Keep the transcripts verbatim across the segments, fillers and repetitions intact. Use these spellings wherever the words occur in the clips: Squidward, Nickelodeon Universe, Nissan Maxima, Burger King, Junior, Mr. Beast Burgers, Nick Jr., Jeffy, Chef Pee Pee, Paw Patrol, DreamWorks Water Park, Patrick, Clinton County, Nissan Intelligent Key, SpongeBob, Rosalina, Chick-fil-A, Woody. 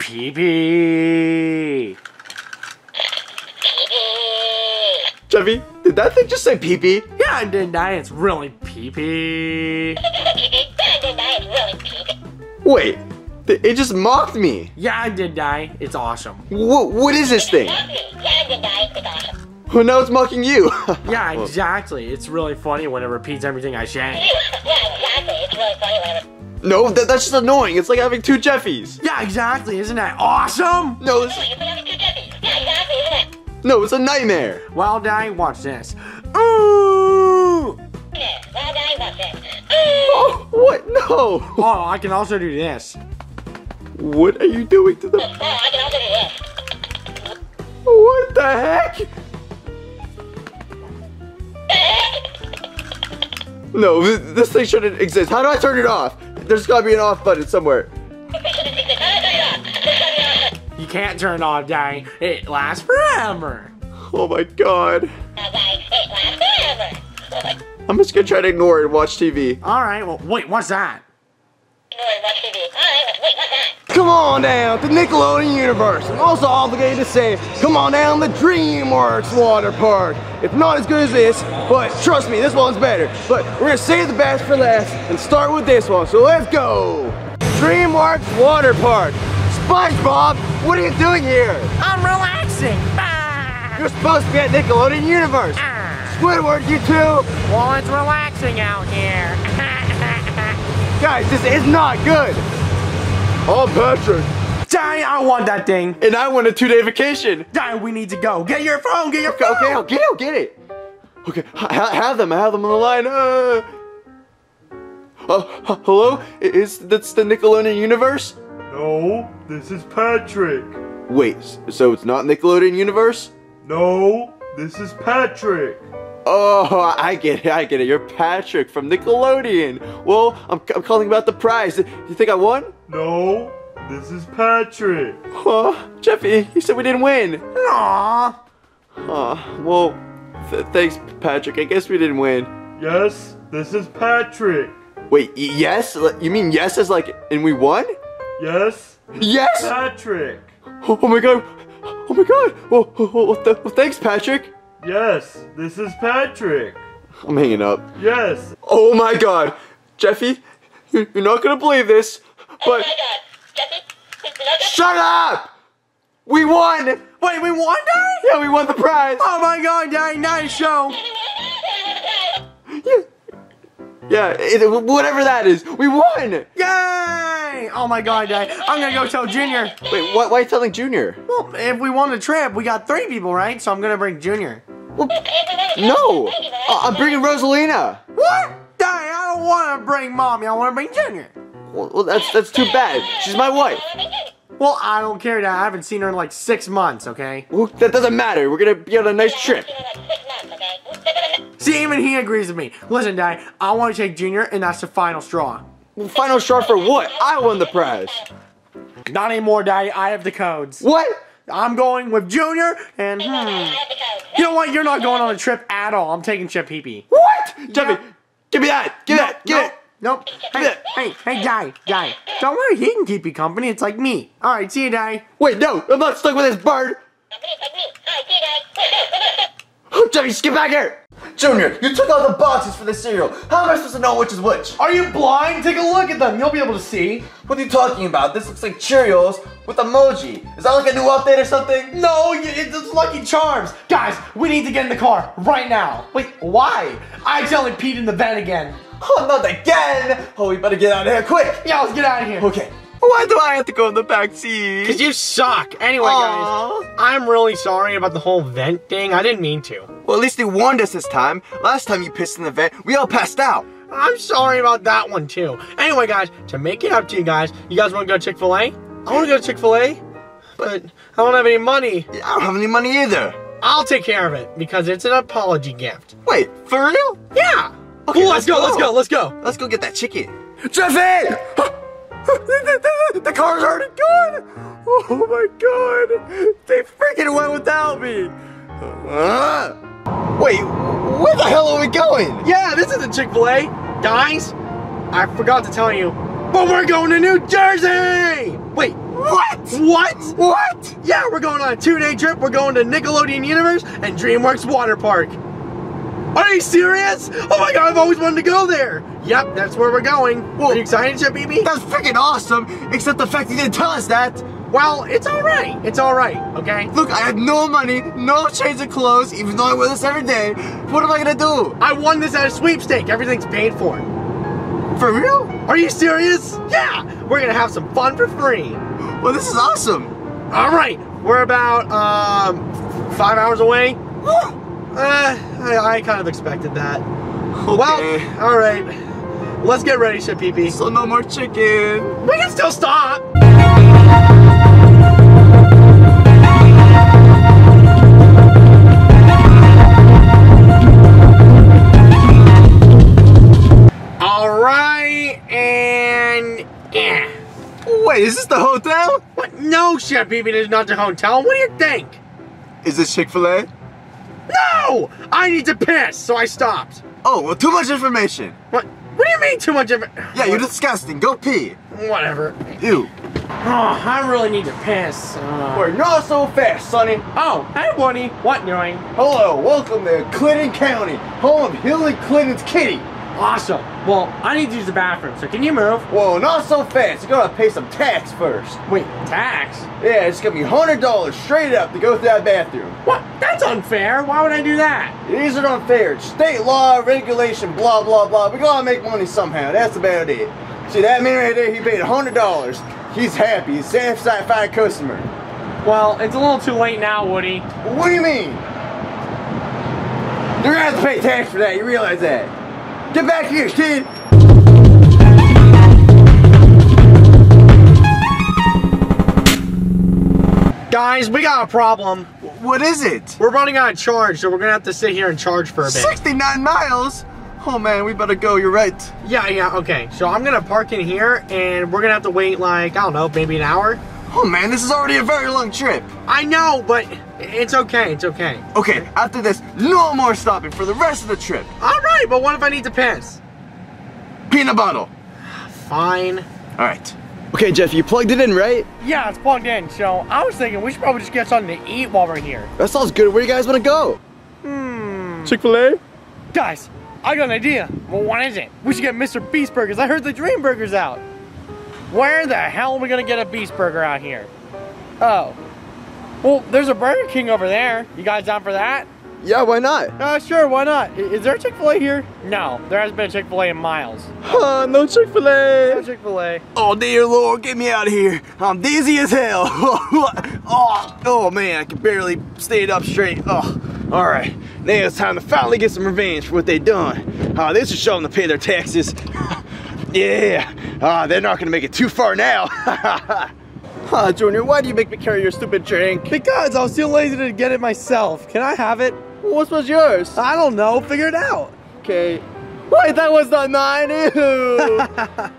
Pee Pee. Jeffy, did that thing just say Pee Pee? Yeah, I deny it's really Pee Pee. Wait, it just mocked me. Yeah, I did die. It's awesome. What? What is this thing? Oh, now it's mocking you. Yeah, exactly. It's really funny when it repeats everything I say. No, that, that's just annoying. It's like having two Jeffies. Yeah, exactly. Isn't that awesome? No, it's... no, it's a nightmare. Well, Di, watch this. Ooh! Oh, what? No. Oh, I can also do this. What are you doing to them? Oh, I can also do this. What the heck? No, this thing shouldn't exist. How do I turn it off? There's gotta be an off button somewhere. You can't turn it off, Di. It lasts forever. Oh my god. I'm just gonna try to ignore it and watch T V. Alright, well, wait, what's that? Ignore it and watch T V. Alright, wait, what's that? Come on down to Nickelodeon Universe. I'm also obligated to say, come on down to DreamWorks Water Park. It's not as good as this, but trust me, this one's better. But we're gonna save the best for last and start with this one, so let's go. DreamWorks Water Park. SpongeBob, what are you doing here? I'm relaxing. Bye. You're supposed to be at Nickelodeon Universe. Ah. Squidward, you two! Well, it's relaxing out here. Guys, this is not good. Oh, Patrick. Di, I want that thing. And I want a two-day vacation. Di, we need to go. Get your phone, get your okay, phone. Okay, I'll get it, I'll get it. Okay, I have them, I have them on the line. Uh, uh, hello? Is that's the Nickelodeon Universe? No, this is Patrick. Wait, so it's not Nickelodeon Universe? No, this is Patrick. Oh, I get it, I get it. You're Patrick from Nickelodeon. Well, I'm, I'm calling about the prize. You think I won? No, this is Patrick. Oh, Jeffy, you said we didn't win. Aww. Oh, well, th thanks, Patrick. I guess we didn't win. Yes, this is Patrick. Wait, yes? You mean yes as like, and we won? Yes. Yes? Patrick. Oh, oh my god. Oh my god. Well, oh, oh, oh, th well, thanks, Patrick. Yes, this is Patrick. I'm hanging up. Yes. Oh my god. Jeffy, you're not going to believe this, but... Oh my god. Jeffy, shut up! We won! Wait, we won, Di? Yeah, we won the prize. Oh my god, Di, nice show. Yeah, yeah it, whatever that is, we won! Yay! Oh my god, Di. I'm going to go tell Junior. Wait, why, why are you telling Junior? Well, if we won the trip, we got three people, right? So I'm going to bring Junior. Well, no, uh, I'm bringing Rosalina. What? Dang, I don't want to bring mommy. I want to bring Junior. Well, well, that's that's too bad. She's my wife. Well, I don't care. That I haven't seen her in like six months. Okay. Well, that doesn't matter. We're gonna be on a nice trip. See, even he agrees with me. Listen, Dad, I want to take Junior, and that's the final straw. Well, final straw for what? I won the prize. Not anymore, Dad. I have the codes. What? I'm going with Junior, and hmm. You know what? You're not going on a trip at all. I'm taking Chef Pee Pee. What? Jeffy, yeah. Give me that. Give me no, that. Give no, it. Nope. Hey, it. hey, hey, Di, Di. Don't worry, he can keep you company. It's like me. All right, see you, Di. Wait, no, I'm not stuck with this bird. Jeffy, just get back here. Junior, you took out the boxes for the cereal. How am I supposed to know which is which? Are you blind? Take a look at them. You'll be able to see. What are you talking about? This looks like Cheerios with emoji. Is that like a new update or something? No, it's Lucky Charms. Guys, we need to get in the car right now. Wait, why? I accidentally peed in the bed again. Oh, not again. Oh, we better get out of here quick. Yeah, let's get out of here. Okay. Why do I have to go in the back seat? Because you suck. Anyway, aww, guys, I'm really sorry about the whole vent thing. I didn't mean to. Well, at least they warned us this time. Last time you pissed in the vent, we all passed out. I'm sorry about that one, too. Anyway, guys, to make it up to you guys, you guys want to go to Chick-fil-A? I want to go to Chick-fil-A, but I don't have any money. I don't have any money either. I'll take care of it, because it's an apology gift. Wait, for real? Yeah. Okay, cool, let's, let's go, go, let's go, let's go. Let's go get that chicken. Jeffy! The car's already gone! Oh my god! They freaking went without me! Uh, wait, where the hell are we going? Yeah, this isn't Chick-fil-A. Guys, I forgot to tell you, but we're going to New Jersey! Wait, what? What? What? Yeah, we're going on a two-day trip. We're going to Nickelodeon Universe and DreamWorks Water Park. Are you serious? Oh my god, I've always wanted to go there! Yep, that's where we're going. Well, are you excited, Chef Pee Pee? That's freaking awesome, except the fact you didn't tell us that. Well, it's alright. It's alright, okay? Look, I had no money, no change of clothes, even though I wear this every day. What am I gonna do? I won this at a sweepstake. Everything's paid for. For real? Are you serious? Yeah! We're gonna have some fun for free. Well, this is awesome. Alright, we're about, um, five hours away. Uh, I, I kind of expected that. Okay. Well, alright. Let's get ready, Chef Pee Pee. So no more chicken. We can still stop! Alright, and... yeah. Wait, is this the hotel? What? No, Chef Pee Pee, this is not the hotel. What do you think? Is this Chick-fil-A? No! I need to piss, so I stopped. Oh, well, too much information. What? What do you mean too much information? Yeah, you're disgusting. Go pee. Whatever. Ew. Oh, I really need to piss. Uh... We're not so fast, sonny. Oh, hey, Woody. What doing? Hello, welcome to Clinton County, home of Hillary Clinton's kitty. Awesome. Well, I need to use the bathroom, so can you move? Whoa, not so fast. You're gonna pay some tax first. Wait, tax? Yeah, it's gonna be one hundred dollars straight up to go through that bathroom. What? That's unfair. Why would I do that? It isn't unfair. It's state law, regulation, blah, blah, blah. We gotta make money somehow. That's about it. See, that man right there, he paid one hundred dollars. He's happy. He's a satisfied customer. Well, it's a little too late now, Woody. What do you mean? You're gonna have to pay tax for that. You realize that? Get back here, kid! Guys, we got a problem. What is it? We're running out of charge, so we're gonna have to sit here and charge for a bit. sixty-nine miles? Oh man, we better go, you're right. Yeah, yeah, okay. So I'm gonna park in here, and we're gonna have to wait like, I don't know, maybe an hour? Oh man, this is already a very long trip. I know, but it's okay, it's okay. Okay, after this, no more stopping for the rest of the trip. All right, but what if I need to piss? Pee in a bottle. Fine. All right. Okay, Jeff, you plugged it in, right? Yeah, it's plugged in, so I was thinking we should probably just get something to eat while we're here. That sounds good. Where do you guys want to go? Hmm. Chick-fil-A? Guys, I got an idea. Well, what is it? We should get Mister Beast Burgers. I heard the Dream Burgers out. Where the hell are we gonna get a Beast Burger out here? Oh. Well, there's a Burger King over there. You guys down for that? Yeah, why not? Uh, sure, why not? Is there a Chick-fil-A here? No, there hasn't been a Chick-fil-A in miles. Huh, no Chick-fil-A. No Chick-fil-A. Oh, dear Lord, get me out of here. I'm dizzy as hell. oh, oh, man, I can barely stand up straight. Oh, all right. Now it's time to finally get some revenge for what they done. Uh, they should show them to pay their taxes. Yeah, uh, they're not gonna make it too far now. Huh, Junior, why do you make me carry your stupid drink? Because I was too lazy to get it myself. Can I have it? Well, what was yours? I don't know, figure it out. Okay. Wait, that was not mine, ew. Oh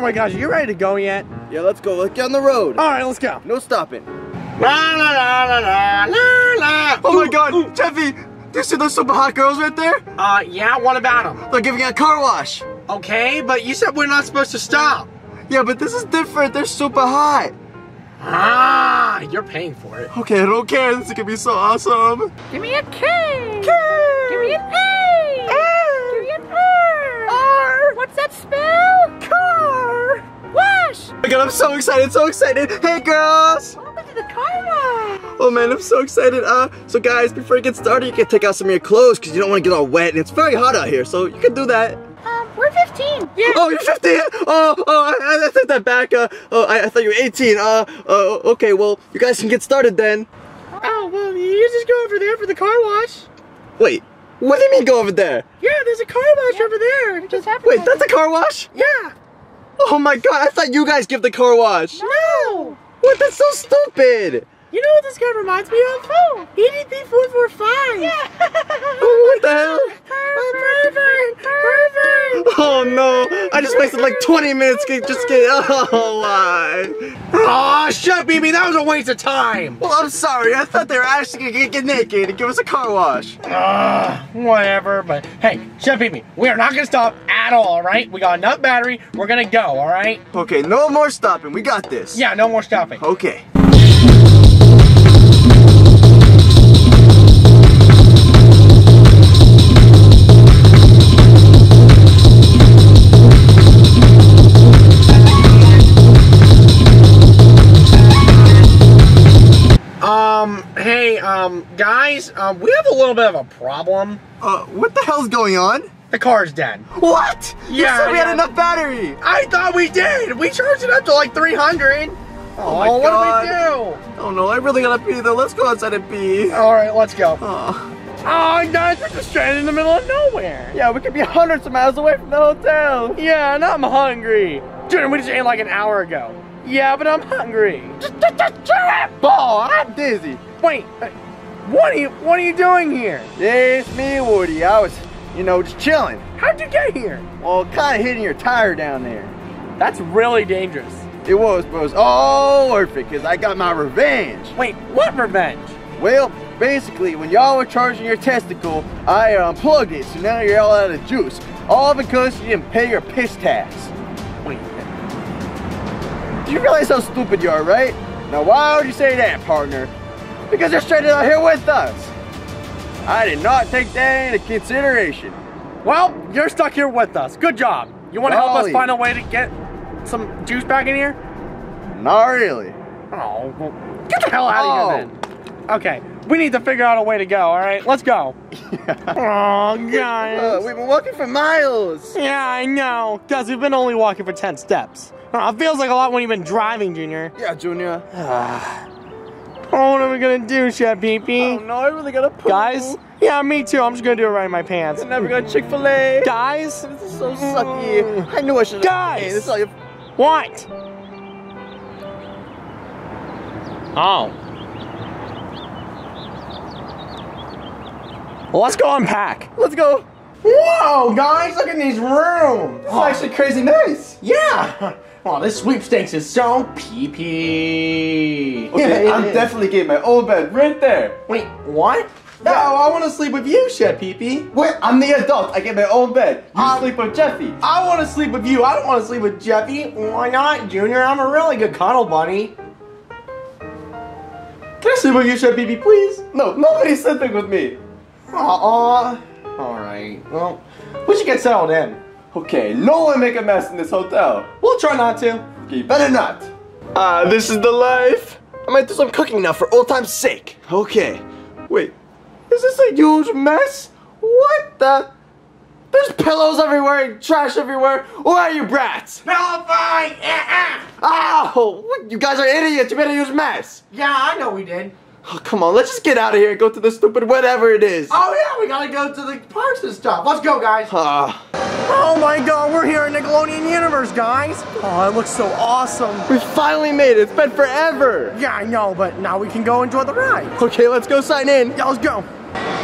my gosh, are you ready to go yet? Yeah, let's go, let's get on the road. All right, let's go. No stopping. La la la la la la la. Oh ooh, my God, ooh. Jeffy, do you see those super hot girls right there? Uh, yeah, what about them? They're giving out a car wash. Okay, but you said we're not supposed to stop. Yeah, but this is different. They're super hot. Ah, you're paying for it. Okay, I don't care. This is gonna be so awesome. Give me a K. K. Give me an A. A. Give me an R. R. What's that spell? Car. Wash. Oh my God, I'm so excited, so excited. Hey, girls. Welcome to the car wash. Oh man, I'm so excited. Uh, so guys, before you get started, you can take out some of your clothes because you don't want to get all wet, and it's very hot out here, so you can do that. We're fifteen. Yeah. Oh, you're fifteen? Oh, oh, I, I take that back. Uh, oh, I, I thought you were eighteen. Uh, uh, okay, well, you guys can get started then. Oh, well, you just go over there for the car wash. Wait, what do you mean go over there? Yeah, there's a car wash yeah. over there. It just happened. Wait, that's a car wash? Yeah. Oh my God, I thought you guys give the car wash. No. What? That's so stupid. You know what this guy reminds me of? Oh, B D three four four five. Yeah. Oh, what the hell? Perfect, perfect. Oh no, I just wasted like twenty minutes just kidding. Oh, why? Aw, Chef Pee Pee, that was a waste of time. Well, I'm sorry, I thought they were actually gonna get naked and give us a car wash. Uh, whatever, but hey, Chef Pee Pee, we are not gonna stop at all, all right? We got enough battery, we're gonna go, all right? Okay, no more stopping, we got this. Yeah, no more stopping. Okay. Hey, um, guys, um, we have a little bit of a problem. Uh, what the hell's going on? The car's dead. What? Yeah, you said we yeah. had enough battery. I thought we did. We charged it up to like three hundred. Oh, my oh, God. What do we do? Oh, no, I really gotta pee, though. Let's go outside and pee. All right, let's go. Oh, oh guys, we're just stranded in the middle of nowhere. Yeah, we could be hundreds of miles away from the hotel. Yeah, and I'm hungry. Dude, we just ate like an hour ago. Yeah, but I'm hungry. Just, just, just chew that ball. I'm dizzy. Wait, what are you, what are you doing here? It's me, Woody. I was, you know, just chilling. How'd you get here? Well, kind of hitting your tire down there. That's really dangerous. It was, but it was all worth it, because I got my revenge. Wait, what revenge? Well, basically, when y'all were charging your testicle, I unplugged it, so now you're all out of juice. All because you didn't pay your piss tax. Wait. Do you realize how stupid you are, right? Now, why would you say that, partner? Because you're stranded out here with us. I did not take that into consideration. Well, you're stuck here with us. Good job. You want to help us find a way to get some juice back in here? Not really. Oh, well, get the hell out of oh. here then. Okay, we need to figure out a way to go, all right? Let's go. Yeah. Oh, guys. Uh, we've been walking for miles. Yeah, I know, guys, we've been only walking for ten steps. Uh, it feels like a lot when you've been driving, Junior. Yeah, Junior. Oh, what are we gonna do, Chef Pee Pee? Oh no, I really gotta poo. Guys? Yeah, me too. I'm just gonna do it right in my pants. And now we got Chick-fil-A. Guys? This is so sucky. Mm. I knew I should have. Guys! This is what? Oh. Well, let's go unpack. Let's go. Whoa, guys, look at these rooms. This oh. is actually crazy nice. Yeah. Oh, this sweepstakes is so pee-pee. Okay, yeah, I'm is. definitely getting my old bed right there. Wait, what? No, I want to sleep with you, Chef Pee Pee. Wait, I'm the adult. I get my own bed. You um, sleep with Jeffy. I want to sleep with you. I don't want to sleep with Jeffy. Why not, Junior? I'm a really good cuddle bunny. Can I sleep with you, Chef Pee Pee, please? No, nobody's sleeping with me. Aw. Alright, well, we should get settled in. Okay, no one make a mess in this hotel. We'll try not to. Okay, better not. Ah, uh, this is the life. I might do some cooking now for old time's sake. Okay, wait. Is this a huge mess? What the? There's pillows everywhere and trash everywhere. Where are you brats? Pillow fight! Yeah. Oh, what? You guys are idiots. You made a huge mess. Yeah, I know we did. Oh, come on, let's just get out of here and go to the stupid whatever it is. Oh, yeah, we gotta go to the parks and stuff. Let's go, guys. Uh. Oh, my God, we're here at Nickelodeon Universe, guys. Oh, it looks so awesome. We finally made it. It's been forever. Yeah, I know, but now we can go enjoy the ride. Okay, let's go sign in. Yeah, let's go.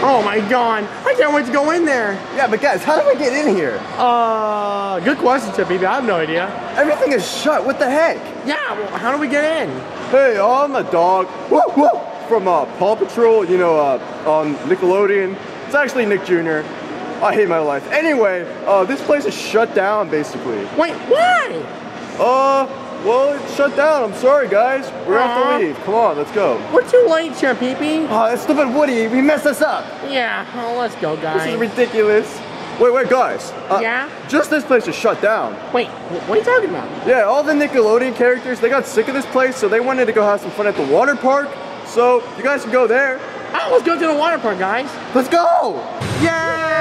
Oh, my God. I can't wait to go in there. Yeah, but guys, how do we get in here? Uh, good question, Chef Pee Pee. I have no idea. Everything is shut. What the heck? Yeah, well, how do we get in? Hey, I'm a dog. Whoa, whoa. From uh, Paw Patrol, you know, uh, on Nickelodeon. It's actually Nick Junior I hate my life. Anyway, uh, this place is shut down, basically. Wait, why? Uh, well, it's shut down. I'm sorry, guys. We're gonna have to leave. Come on, let's go. We're too late, Chef Pee Pee. Oh, that stupid Woody. We messed us up. Yeah, well, let's go, guys. This is ridiculous. Wait, wait, guys. Uh, yeah? Just this place is shut down. Wait, what are you talking about? Yeah, all the Nickelodeon characters, they got sick of this place, so they wanted to go have some fun at the water park. So, you guys can go there. Oh, let's go to the water park, guys. Let's go! Yay!